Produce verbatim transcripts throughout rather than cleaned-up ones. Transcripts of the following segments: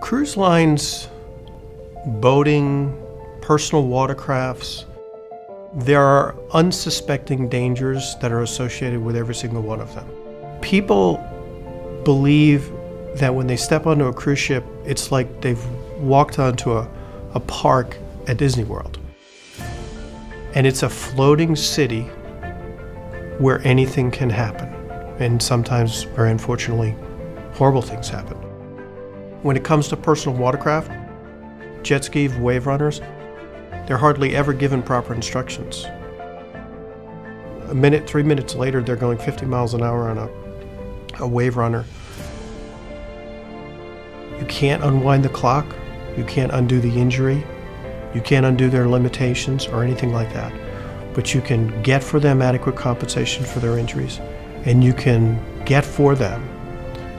Cruise lines, boating, personal watercrafts, there are unsuspecting dangers that are associated with every single one of them. People believe that when they step onto a cruise ship, it's like they've walked onto a, a park at Disney World. And it's a floating city where anything can happen. And sometimes, very unfortunately, horrible things happen. When it comes to personal watercraft, jet skis, wave runners, they're hardly ever given proper instructions. A minute, three minutes later, they're going fifty miles an hour on a, a wave runner. You can't unwind the clock. You can't undo the injury. You can't undo their limitations or anything like that. But you can get for them adequate compensation for their injuries, and you can get for them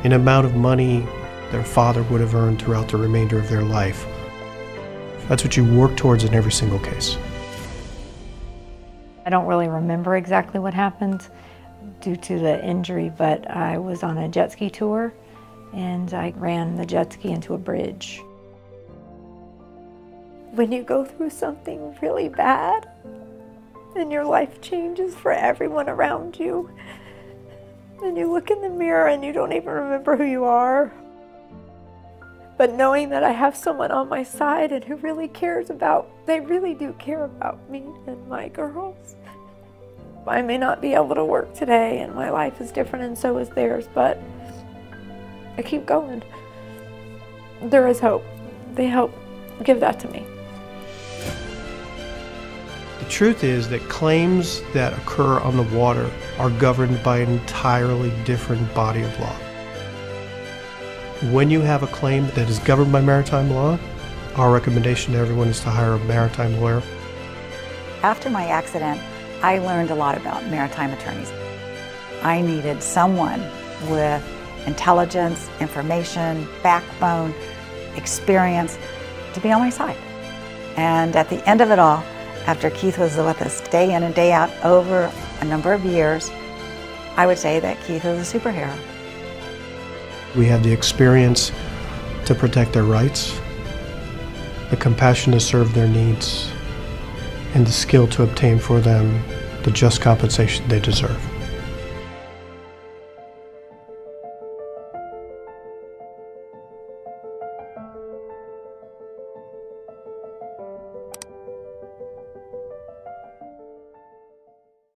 an amount of money their father would have earned throughout the remainder of their life. That's what you work towards in every single case. I don't really remember exactly what happened due to the injury, but I was on a jet ski tour and I ran the jet ski into a bridge. When you go through something really bad and your life changes for everyone around you, and you look in the mirror and you don't even remember who you are, but knowing that I have someone on my side and who really cares about, they really do care about me and my girls. I may not be able to work today and my life is different and so is theirs, but I keep going. There is hope. They help give that to me. The truth is that claims that occur on the water are governed by an entirely different body of law. When you have a claim that is governed by maritime law, our recommendation to everyone is to hire a maritime lawyer. After my accident, I learned a lot about maritime attorneys. I needed someone with intelligence, information, backbone, experience to be on my side. And at the end of it all, after Keith was with us day in and day out over a number of years, I would say that Keith is a superhero. We have the experience to protect their rights, the compassion to serve their needs, and the skill to obtain for them the just compensation they deserve.